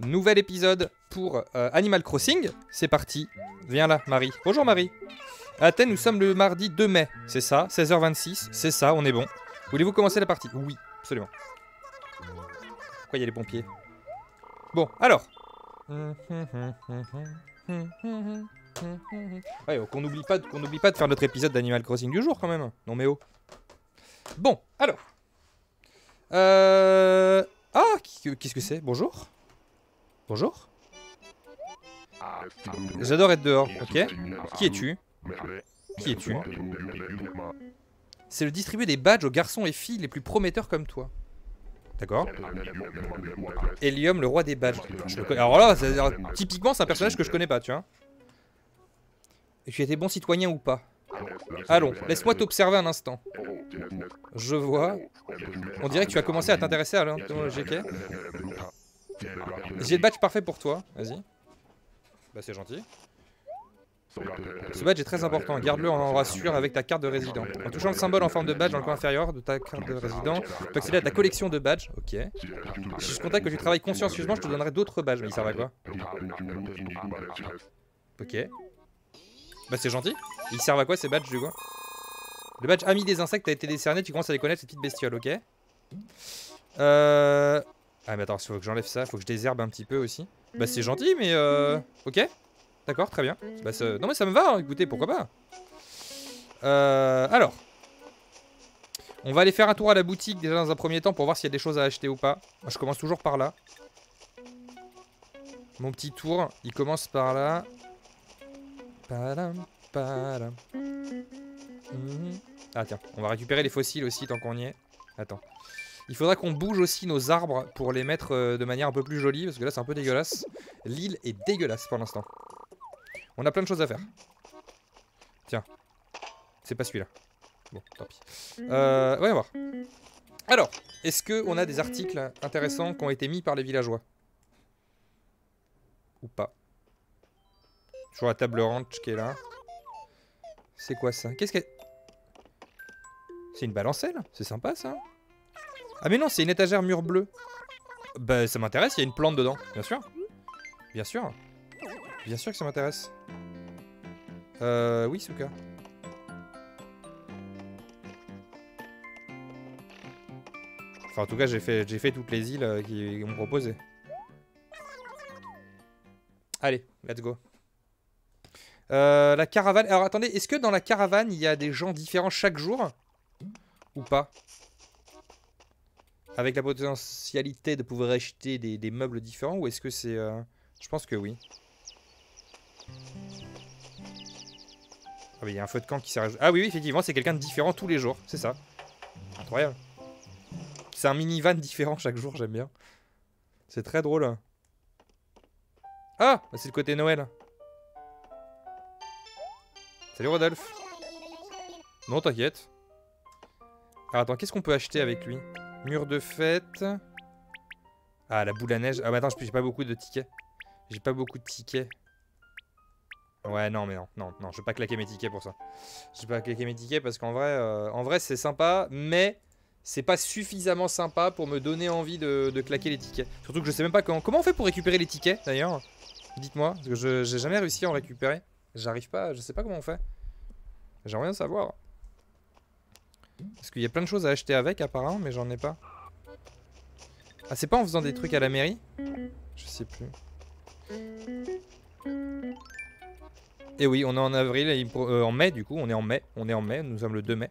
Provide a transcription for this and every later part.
Nouvel épisode pour Animal Crossing. C'est parti. Viens là, Marie. Bonjour, Marie. À Athènes, nous sommes le mardi 2 mai. C'est ça, 16h26. C'est ça, on est bon. Voulez-vous commencer la partie? Oui, absolument. Pourquoi il y a les pompiers? Bon, alors. Ouais, qu'on n'oublie pas de faire notre épisode d'Animal Crossing du jour, quand même. Non, mais oh. Bon, alors. Ah, qu'est-ce que c'est? Bonjour. Bonjour. J'adore être dehors, ok. Qui es-tu? Qui es-tu? C'est le distribuer des badges aux garçons et filles les plus prometteurs comme toi. D'accord. Hélium, le roi des badges. Alors là, typiquement, c'est un personnage que je connais pas, tu vois. Et tu étais bon citoyen ou pas? Allons, laisse-moi t'observer un instant. Je vois. On dirait que tu as commencé à t'intéresser à l'entomologie. J'ai le badge parfait pour toi, vas-y. Bah c'est gentil. Ce badge est très important, garde-le en rassure avec ta carte de résident. En touchant le symbole en forme de badge dans le coin inférieur de ta carte de résident, tu peux accéder à ta collection de badges, ok. Si je constate que tu travailles consciencieusement, je te donnerai d'autres badges, mais ils servent à quoi? Ok. Bah c'est gentil. Ils servent à quoi ces badges du coup? Le badge ami des insectes a été décerné, tu commences à les connaître ces petites bestioles, ok. Ah mais attends, faut que j'enlève ça, faut que je désherbe un petit peu aussi. Bah c'est gentil mais ok. D'accord, très bien. Bah, non mais ça me va, hein, écoutez, pourquoi pas. Alors. On va aller faire un tour à la boutique déjà dans un premier temps pour voir s'il y a des choses à acheter ou pas. Moi, je commence toujours par là. Mon petit tour, il commence par là. Ah tiens, on va récupérer les fossiles aussi tant qu'on y est. Attends. Il faudra qu'on bouge aussi nos arbres pour les mettre de manière un peu plus jolie, parce que là c'est un peu dégueulasse. L'île est dégueulasse pour l'instant. On a plein de choses à faire. Tiens. C'est pas celui-là. Bon, tant pis. Voyons voir. Alors, est-ce qu'on a des articles intéressants qui ont été mis par les villageois? Ou pas? Toujours la table ranch qui est là. C'est quoi ça? Qu'est-ce qu'elle... C'est une balancelle? C'est sympa ça. Ah mais non, c'est une étagère mur bleu. Bah ça m'intéresse, il y a une plante dedans. Bien sûr. Bien sûr. Bien sûr que ça m'intéresse. Oui, Souka. Enfin en tout cas, j'ai fait toutes les îles qu'ils m'ont proposées. Allez, let's go. La caravane... Alors attendez, est-ce que dans la caravane, il y a des gens différents chaque jour? Ou pas? Avec la potentialité de pouvoir acheter des meubles différents, ou est-ce que c'est... Je pense que oui. Ah mais il y a un feu de camp qui s'est rajouté. Ah oui, oui, effectivement, c'est quelqu'un de différent tous les jours, c'est ça. Incroyable. C'est un minivan différent chaque jour, j'aime bien. C'est très drôle. Ah, c'est le côté Noël. Salut Rodolphe. Non, t'inquiète. Alors attends, qu'est-ce qu'on peut acheter avec lui? Mur de fête. Ah, la boule à neige. Ah, bah attends, j'ai pas beaucoup de tickets. J'ai pas beaucoup de tickets. Ouais, non, mais non, je vais pas claquer mes tickets pour ça. Je vais pas claquer mes tickets parce qu'en vrai, c'est sympa, mais c'est pas suffisamment sympa pour me donner envie de claquer les tickets. Surtout que je sais même pas comment on fait pour récupérer les tickets, d'ailleurs. Dites-moi, parce que j'ai jamais réussi à en récupérer. J'arrive pas, je sais pas comment on fait. J'aimerais bien savoir. Parce qu'il y a plein de choses à acheter avec apparemment, mais j'en ai pas. Ah c'est pas en faisant des trucs à la mairie? Je sais plus. Et oui, on est en avril, et en mai du coup, on est en mai, nous sommes le 2 mai.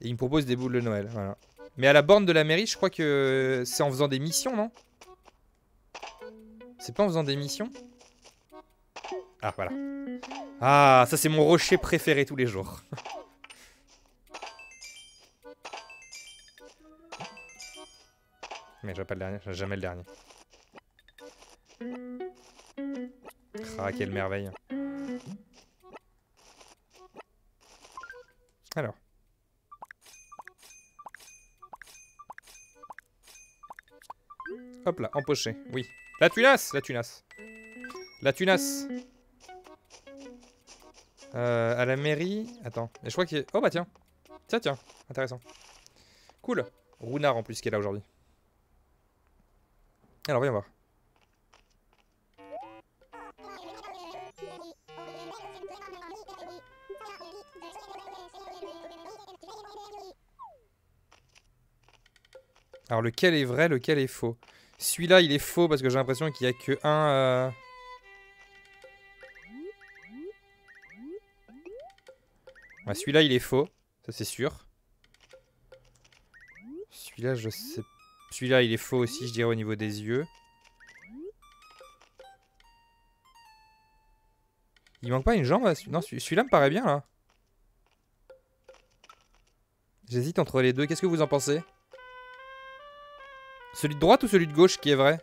Et il me propose des boules de Noël, voilà. Mais à la borne de la mairie, je crois que c'est en faisant des missions, non? C'est pas en faisant des missions? Ah voilà. Ah, ça c'est mon rocher préféré tous les jours. Mais j'ai jamais le dernier. Ah, quelle merveille. Alors. Hop là, empoché, oui. La tunasse, la tunasse. La tunasse. À la mairie... Attends, et je crois qu'il y a... Oh bah tiens. Tiens, intéressant. Cool. Runar en plus qui est là aujourd'hui. Alors, viens voir. Alors lequel est vrai, lequel est faux? Celui-là il est faux parce que j'ai l'impression qu'il n'y a que un... Ouais, celui-là il est faux, ça c'est sûr. Celui-là je sais... Celui-là il est faux aussi, je dirais, au niveau des yeux. Il manque pas une jambe là? Non, celui-là me paraît bien là. J'hésite entre les deux, qu'est-ce que vous en pensez? Celui de droite ou celui de gauche qui est vrai?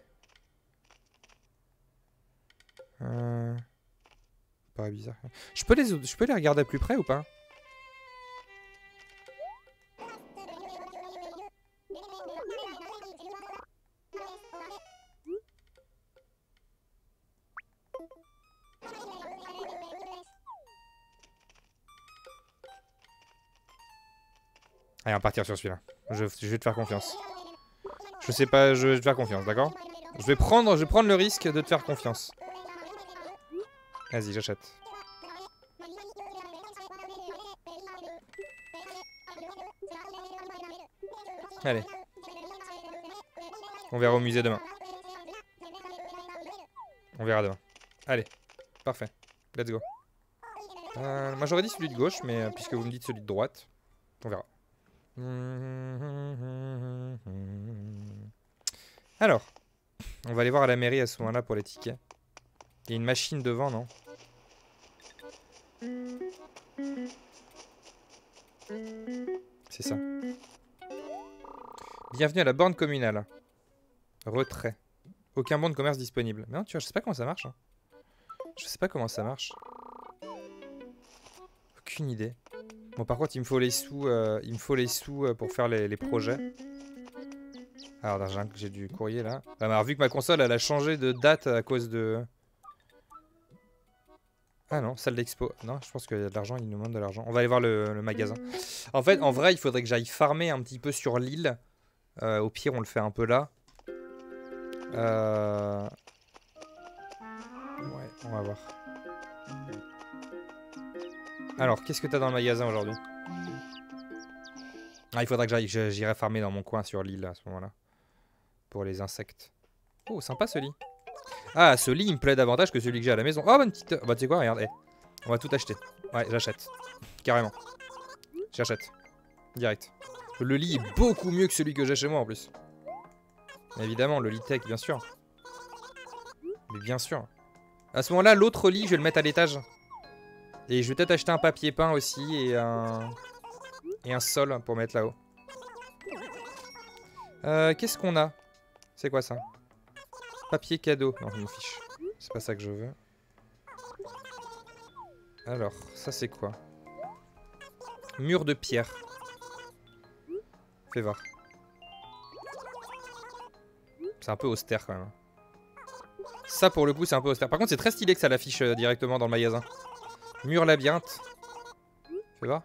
Pas bizarre. Je peux les regarder à plus près ou pas? Allez, on va partir sur celui-là. Je vais te faire confiance. Je sais pas, je vais te faire confiance, d'accord? Je vais prendre le risque de te faire confiance. Vas-y, j'achète. Allez. On verra au musée demain. On verra demain. Allez, parfait. Let's go. Moi, j'aurais dit celui de gauche, mais puisque vous me dites celui de droite, on verra. Alors, on va aller voir à la mairie à ce moment-là pour les tickets. Il y a une machine devant, non? C'est ça. Bienvenue à la borne communale. Retrait. Aucun bon de commerce disponible. Mais non, tu vois, je sais pas comment ça marche. Hein. Je sais pas comment ça marche. Aucune idée. Bon, par contre, il me faut les sous, pour faire les projets. Alors, j'ai du courrier là. Alors, vu que ma console, elle a changé de date à cause de... Ah non, salle d'expo. Non, je pense qu'il y a de l'argent, il nous demande de l'argent. On va aller voir le magasin. En fait, en vrai, il faudrait que j'aille farmer un petit peu sur l'île. Au pire, on le fait un peu là. Ouais, on va voir. Alors, qu'est-ce que t'as dans le magasin aujourd'hui? Ah, il faudra que j'irai farmer dans mon coin sur l'île à ce moment-là. Pour les insectes. Oh, sympa ce lit. Ah, ce lit, il me plaît davantage que celui que j'ai à la maison. Oh, bonne petite... Bah, tu sais quoi, regarde. Eh, on va tout acheter. Ouais, j'achète. Carrément. J'achète. Direct. Le lit est beaucoup mieux que celui que j'ai chez moi, en plus. Évidemment, le lit tech, bien sûr. Mais bien sûr. À ce moment-là, l'autre lit, je vais le mettre à l'étage. Et je vais peut-être acheter un papier peint aussi et un sol pour mettre là-haut. Qu'est-ce qu'on a? C'est quoi ça? Papier cadeau. Non, je m'en fiche. C'est pas ça que je veux. Alors, ça c'est quoi? Mur de pierre. Fais voir. C'est un peu austère quand même. Ça pour le coup c'est un peu austère. Par contre c'est très stylé que ça l'affiche directement dans le magasin. Mur labyrinthe. Fais voir.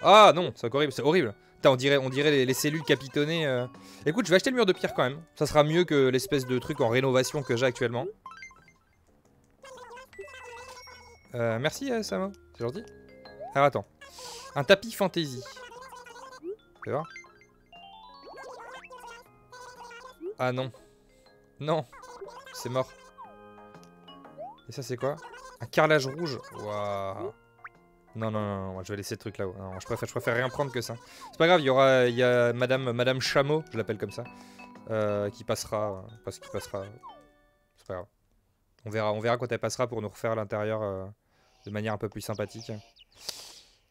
Ah non, c'est horrible, c'est horrible. Putain, on dirait les cellules capitonnées. Écoute, je vais acheter le mur de pierre quand même. Ça sera mieux que l'espèce de truc en rénovation que j'ai actuellement. Merci Samo, c'est gentil. Alors attends. Un tapis fantasy. Fais voir. Ah non. Non. C'est mort. Et ça c'est quoi? Un carrelage rouge. Waouh. Non, non, non, je vais laisser le truc là-haut. Je préfère rien prendre que ça. C'est pas grave, il y a Madame Chameau, je l'appelle comme ça, qui passera. Parce qu'il passera. C'est pas grave. On verra quand elle passera pour nous refaire l'intérieur de manière un peu plus sympathique.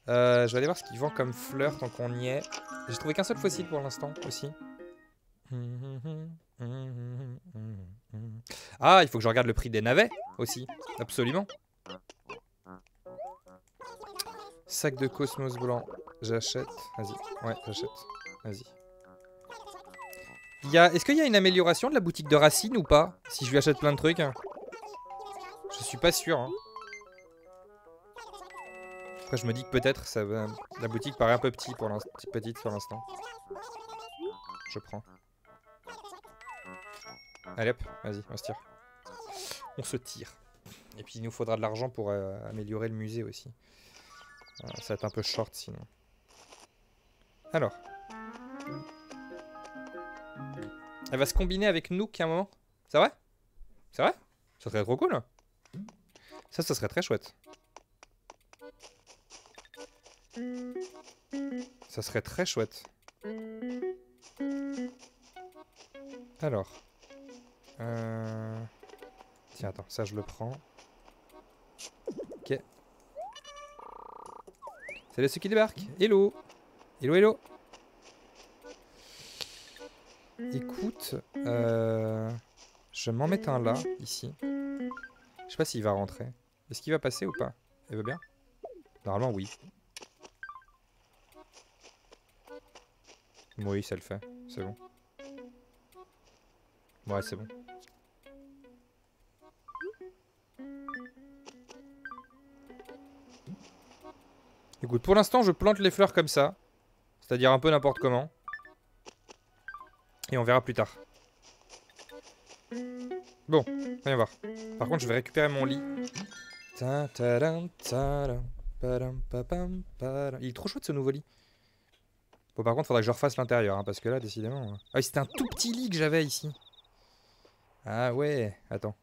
Je vais aller voir ce qu'ils vendent comme fleurs tant qu'on y est. J'ai trouvé qu'un seul fossile pour l'instant aussi. Ah, il faut que je regarde le prix des navets aussi. Absolument. Sac de cosmos blanc. J'achète. Vas-y. Ouais, j'achète. Vas-y. Est-ce qu'il y a une amélioration de la boutique de Racine ou pas? Si je lui achète plein de trucs. Je suis pas sûr. Hein. Après, je me dis que peut-être ça va... La boutique paraît un peu petite pour l'instant. Je prends. Allez hop, vas-y, on se tire. On se tire. Et puis il nous faudra de l'argent pour améliorer le musée aussi. Ça va être un peu short sinon. Alors. Elle va se combiner avec Nook à un moment. Ça va? C'est vrai? Ça serait trop cool. Ça, ça serait très chouette. Ça serait très chouette. Alors. Tiens, attends, ça je le prends. Ok. Salut ceux qui débarquent. Hello. Hello, hello. Écoute, je vais m'en mettre un là, ici. Je sais pas s'il va rentrer. Est-ce qu'il va passer ou pas? Il veut bien? Normalement, oui. Oui, ça le fait. C'est bon. Ouais, c'est bon. Écoute, pour l'instant, je plante les fleurs comme ça. C'est-à-dire un peu n'importe comment. Et on verra plus tard. Bon, viens voir. Par contre, je vais récupérer mon lit. Il est trop chouette ce nouveau lit. Bon, par contre, faudrait que je refasse l'intérieur, hein, parce que là, décidément... Ah, c'était un tout petit lit que j'avais ici. Ah ouais, attends.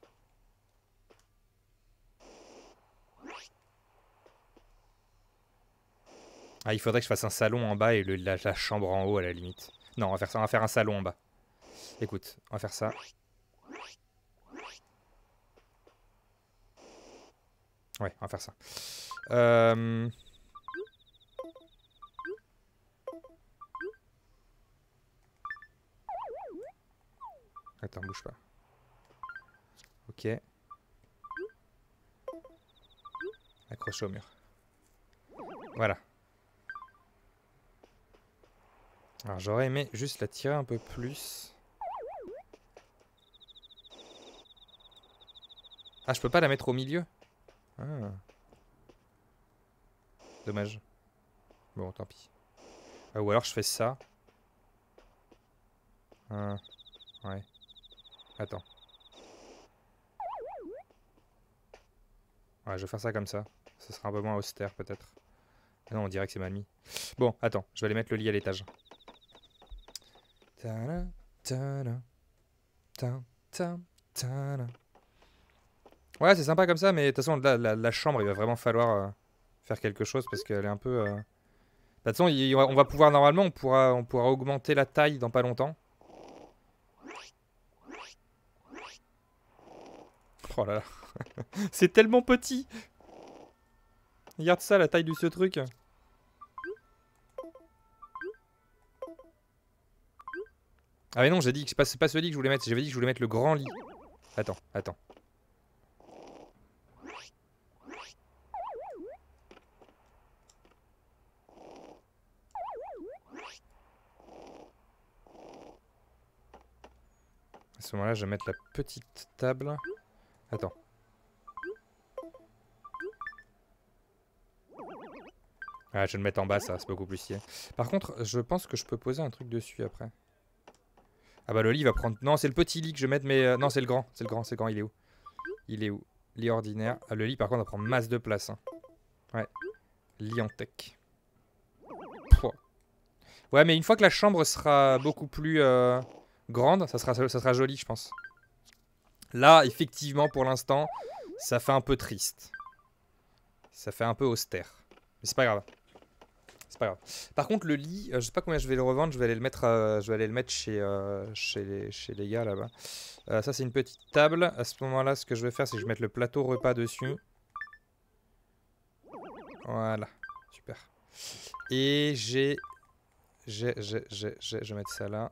Ah, il faudrait que je fasse un salon en bas et la chambre en haut, à la limite. Non, on va faire ça, on va faire un salon en bas. Écoute, on va faire ça. Ouais, on va faire ça. Attends, bouge pas. Ok. Accroché au mur. Voilà. Alors j'aurais aimé juste la tirer un peu plus. Ah, je peux pas la mettre au milieu. Ah. Dommage. Bon, tant pis. Ou alors je fais ça. Ah. Ouais. Attends. Ouais, je vais faire ça comme ça. Ça sera un peu moins austère peut-être. Ah non, on dirait que c'est mal mis. Bon, attends, je vais aller mettre le lit à l'étage. Ouais, c'est sympa comme ça, mais de toute façon, la chambre, il va vraiment falloir faire quelque chose parce qu'elle est un peu... De toute façon, on va pouvoir, normalement, on pourra augmenter la taille dans pas longtemps. Oh là là, c'est tellement petit. Regarde ça, la taille de ce truc. Ah mais non, j'ai dit que c'est pas ce lit que je voulais mettre. J'avais dit que je voulais mettre le grand lit. Attends, attends. À ce moment-là, je vais mettre la petite table. Attends. Ah, je vais le mettre en bas, ça, c'est beaucoup plus stylé. Par contre, je pense que je peux poser un truc dessus après. Ah bah le lit va prendre... Non, c'est le petit lit que je vais mettre, mais... Non, c'est le grand, c'est le grand, c'est le grand. Il est où? Il est où? Lit ordinaire. Ah, le lit, par contre, va prendre masse de place. Hein. Ouais. Lit en tech. Pouah. Ouais, mais une fois que la chambre sera beaucoup plus grande, ça sera joli, je pense. Là, effectivement, pour l'instant, ça fait un peu triste. Ça fait un peu austère. Mais c'est pas grave. C'est pas grave. Par contre, le lit, je sais pas combien je vais le revendre. Je vais aller le mettre, chez les gars là-bas. Ça, c'est une petite table. À ce moment-là, ce que je vais faire, c'est que je vais mettre le plateau repas dessus. Voilà. Super. Et je vais mettre ça là.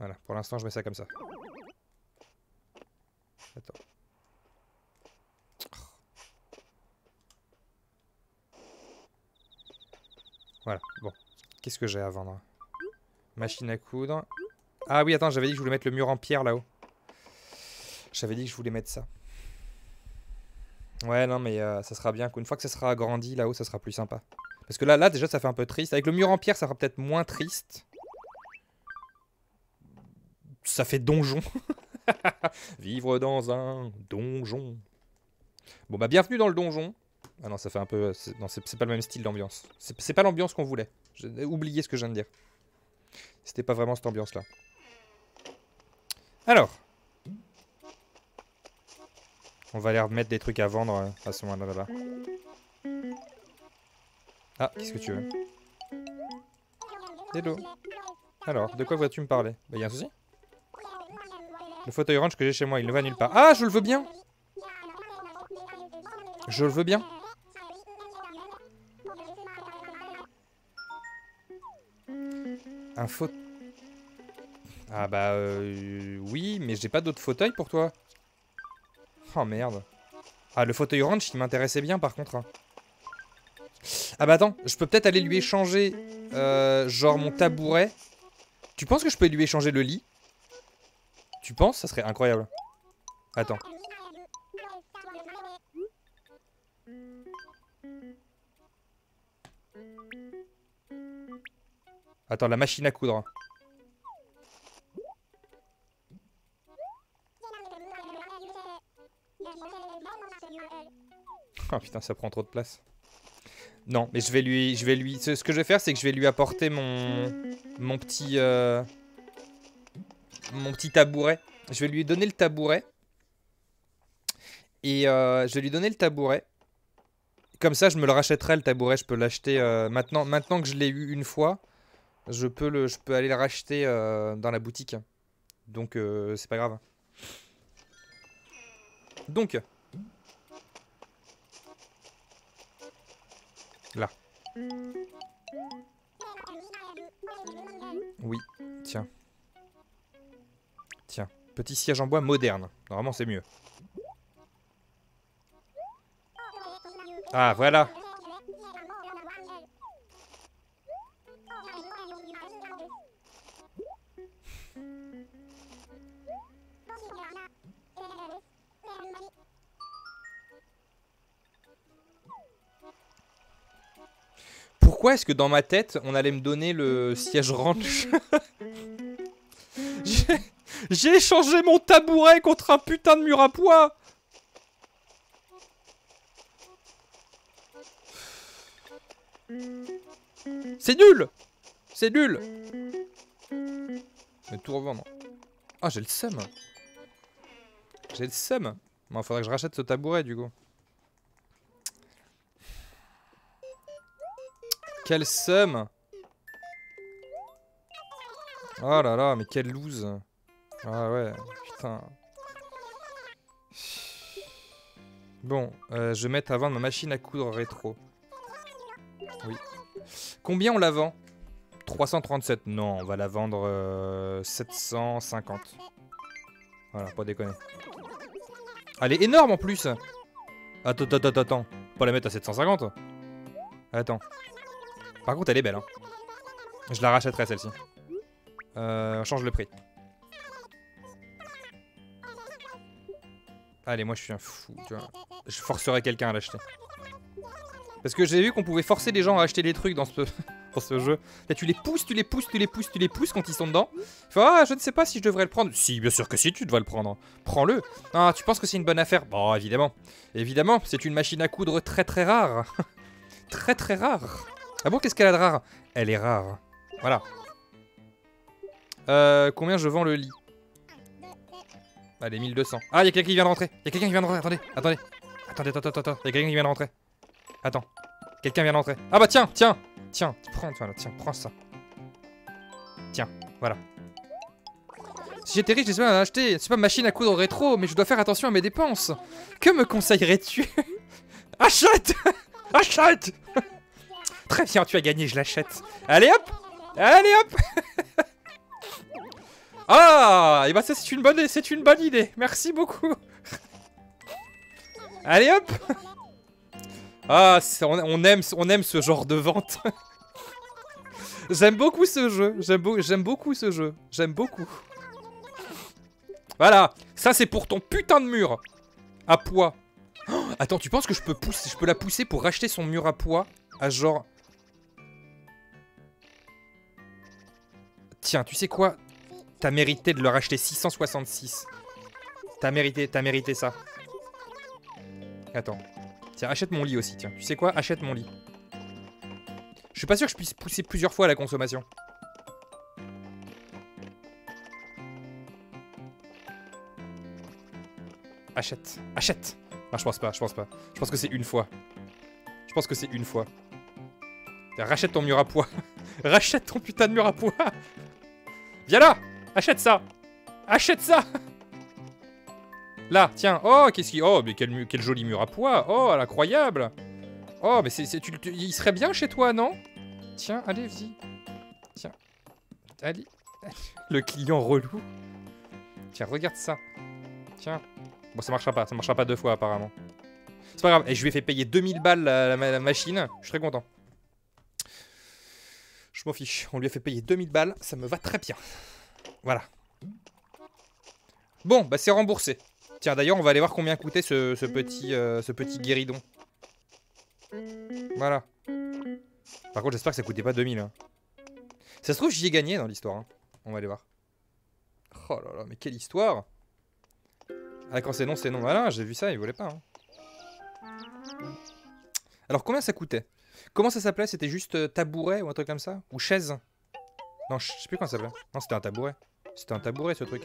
Voilà. Pour l'instant, je mets ça comme ça. Attends. Voilà, bon. Qu'est-ce que j'ai à vendre? Machine à coudre. Ah oui, attends, j'avais dit que je voulais mettre le mur en pierre là-haut. J'avais dit que je voulais mettre ça. Ouais, non, mais ça sera bien qu'une fois que ça sera agrandi là-haut, ça sera plus sympa. Parce que là, déjà, ça fait un peu triste. Avec le mur en pierre, ça sera peut-être moins triste. Ça fait donjon. Vivre dans un donjon. Bon, bah, bienvenue dans le donjon. Ah non, ça fait un peu... Non, c'est pas le même style d'ambiance. C'est pas l'ambiance qu'on voulait. J'ai oublié ce que je viens de dire. C'était pas vraiment cette ambiance-là. Alors. On va aller remettre des trucs à vendre à ce moment-là, là-bas. Ah, qu'est-ce que tu veux? Hello. Alors, de quoi voudrais-tu me parler? Bah, y a un souci? Le fauteuil orange que j'ai chez moi, il ne va nulle part. Ah, je le veux bien! Je le veux bien. Un fauteuil... Ah bah oui, mais j'ai pas d'autre fauteuil pour toi. Oh merde. Ah, le fauteuil orange, il m'intéressait bien par contre. Ah bah attends, je peux peut-être aller lui échanger genre mon tabouret. Tu penses que je peux lui échanger le lit? Tu penses? Ça serait incroyable. Attends. Attends, la machine à coudre. Oh putain, ça prend trop de place. Non, mais je vais lui. Ce que je vais faire, c'est que je vais lui apporter mon petit tabouret. Je vais lui donner le tabouret. Et je vais lui donner le tabouret. Comme ça, je me le rachèterai, le tabouret. Je peux l'acheter maintenant que je l'ai eu une fois. Je peux aller le racheter dans la boutique. Donc, c'est pas grave. Donc. Là. Oui, tiens. Tiens, petit siège en bois moderne. Normalement, c'est mieux. Ah, voilà. Pourquoi est-ce que dans ma tête, on allait me donner le siège ranch? J'ai échangé mon tabouret contre un putain de mur à poids. C'est nul. C'est nul. Je vais tout revendre. Ah, j'ai le seum. J'ai le seum. Bon, faudrait que je rachète ce tabouret du coup. Quel seum! Oh là là, mais quelle loose! Ah ouais, putain. Bon, je vais mettre à vendre ma machine à coudre rétro. Oui. Combien on la vend? 337. Non, on va la vendre 750. Voilà, pas déconner. Elle est énorme en plus! Attends. Pas la mettre à 750? Attends. Par contre, elle est belle, hein. Je la rachèterai, celle-ci. On change le prix. Allez, moi, je suis un fou, tu vois. Je forcerai quelqu'un à l'acheter. Parce que j'ai vu qu'on pouvait forcer les gens à acheter des trucs dans ce, dans ce jeu. Là, tu les pousses quand ils sont dedans. Fais, ah, je ne sais pas si je devrais le prendre. Si, bien sûr que si, tu devrais le prendre. Prends-le. Ah, tu penses que c'est une bonne affaire? Bon, évidemment. Évidemment, c'est une machine à coudre très, très rare. Très, très rare. Ah bon, qu'est-ce qu'elle a de rare? Elle est rare. Voilà. Combien je vends le lit? Allez, 1200. Ah, y'a quelqu'un qui vient de rentrer. Attendez. Y'a quelqu'un qui vient de rentrer. Attends. Quelqu'un vient de rentrer. Ah bah tiens. Prends ça. Tiens, voilà. Si j'étais riche, je n'ai pas à acheter. C'est pas machine à coudre rétro, mais je dois faire attention à mes dépenses. Que me conseillerais-tu? Achète. Très bien, tu as gagné, je l'achète. Allez hop. Ah, et bah ça c'est une bonne idée. Merci beaucoup. Allez hop. Ah, on aime ce genre de vente. J'aime beaucoup ce jeu. J'aime beaucoup. Voilà, ça c'est pour ton putain de mur à poids. Oh, attends, tu penses que je peux la pousser pour racheter son mur à poids à genre. Tiens, tu sais quoi? T'as mérité de leur acheter 666. T'as mérité ça. Attends. Tiens, achète mon lit aussi, tiens. Tu sais quoi? Achète mon lit. Je suis pas sûr que je puisse pousser plusieurs fois à la consommation. Achète, achète. Non, je pense pas, je pense pas. Je pense que c'est une fois. Je pense que c'est une fois. Rachète ton mur à poids. Rachète ton putain de mur à poids. Viens là. Achète ça. Achète ça. Là, tiens. Oh, qu'est-ce qui... Oh, mais quel joli mur à poids. Oh, incroyable. Oh, mais il serait bien chez toi, non? Tiens, allez, vas-y. Tiens. Allez. Le client relou. Tiens, regarde ça. Tiens. Bon, ça marchera pas deux fois apparemment. C'est pas grave, et je lui ai fait payer 2000 balles la machine, je suis très content. Je m'en fiche, on lui a fait payer 2000 balles, ça me va très bien. Voilà. Bon, bah c'est remboursé. Tiens, d'ailleurs, on va aller voir combien coûtait ce petit guéridon. Voilà. Par contre, j'espère que ça coûtait pas 2000. Hein. Ça se trouve, j'y ai gagné dans l'histoire. Hein. On va aller voir. Oh là là, mais quelle histoire! Ah, quand c'est non, voilà, j'ai vu ça, il voulait pas. Hein. Alors, combien ça coûtait? Comment ça s'appelait? C'était juste tabouret ou un truc comme ça? Ou chaise? Non, je sais plus comment ça s'appelait. Non, c'était un tabouret. C'était un tabouret, ce truc.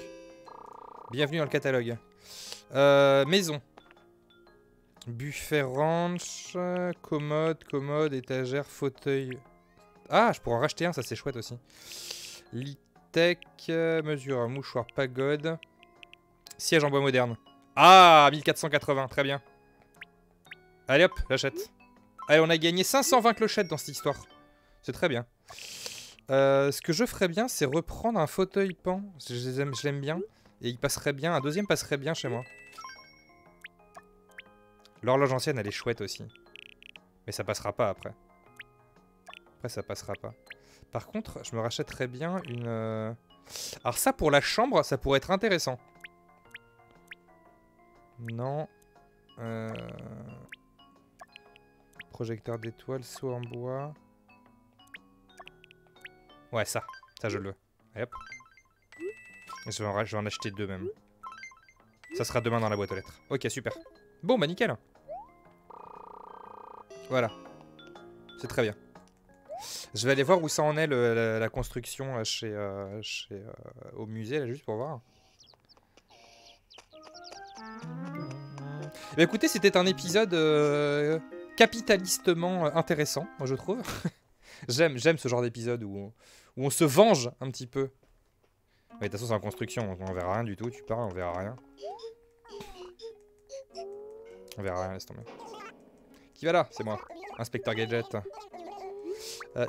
Bienvenue dans le catalogue. Maison. Buffet ranch, commode, étagère, fauteuil. Ah, je pourrais en racheter un, ça c'est chouette aussi. Litec, mesure, mouchoir, pagode. Siège en bois moderne. Ah, 1480, très bien. Allez hop, j'achète. Allez, on a gagné 520 clochettes dans cette histoire. C'est très bien. Ce que je ferais bien, c'est reprendre un fauteuil pan. Je l'aime bien. Et il passerait bien, un deuxième passerait bien chez moi. L'horloge ancienne, elle est chouette aussi. Mais ça passera pas après. Après, ça passera pas. Par contre, je me rachèterais bien une... Alors ça, pour la chambre, ça pourrait être intéressant. Non. Projecteur d'étoiles, saut en bois. Ouais, ça. Ça, je le veux. Allez, hop. Je vais en acheter deux même. Ça sera demain dans la boîte aux lettres. Ok, super. Bon, bah nickel. Voilà. C'est très bien. Je vais aller voir où ça en est la construction au musée, là, juste pour voir. Bah écoutez, c'était un épisode capitalistement intéressant, moi je trouve. J'aime ce genre d'épisode où on se venge un petit peu. Mais de toute façon, c'est en construction, on verra rien du tout. Tu parles, on verra rien. On verra rien, laisse tomber. Qui va là? C'est moi, inspecteur Gadget.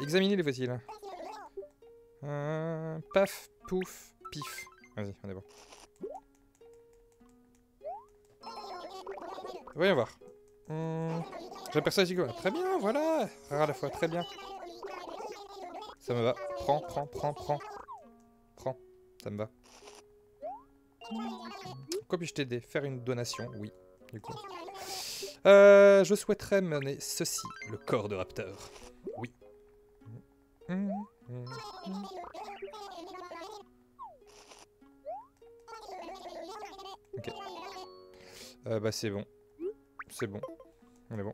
Examinez les fossiles. Paf, pouf, pif. Vas-y, on est bon. Voyons voir. J'aperçois les gigolo. Très bien, voilà. Rare à la fois, très bien. Ça me va. Prends, prends, prends, prends. Prends, ça me va. Quoi puis-je t'aider? Faire une donation? Oui, du coup. Je souhaiterais mener ceci, le corps de Raptor. Oui. Ok. Bah c'est bon. C'est bon. On est bon.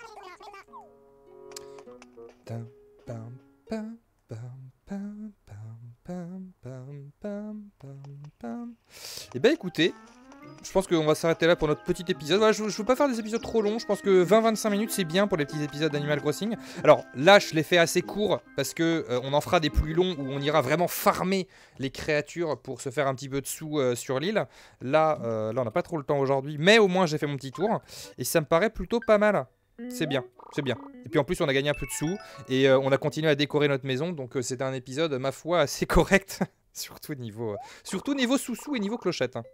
Et bah écoutez, je pense qu'on va s'arrêter là pour notre petit épisode. Voilà, je veux pas faire des épisodes trop longs. Je pense que 20-25 minutes c'est bien pour les petits épisodes d'Animal Crossing. Alors là je les fais assez courts parce que on en fera des plus longs où on ira vraiment farmer les créatures pour se faire un petit peu de sous sur l'île. Là on n'a pas trop le temps aujourd'hui, mais au moins j'ai fait mon petit tour et ça me paraît plutôt pas mal. C'est bien, c'est bien. Et puis en plus on a gagné un peu de sous et on a continué à décorer notre maison, donc c'était un épisode ma foi assez correct. Surtout niveau sous-sous et niveau clochette. Hein.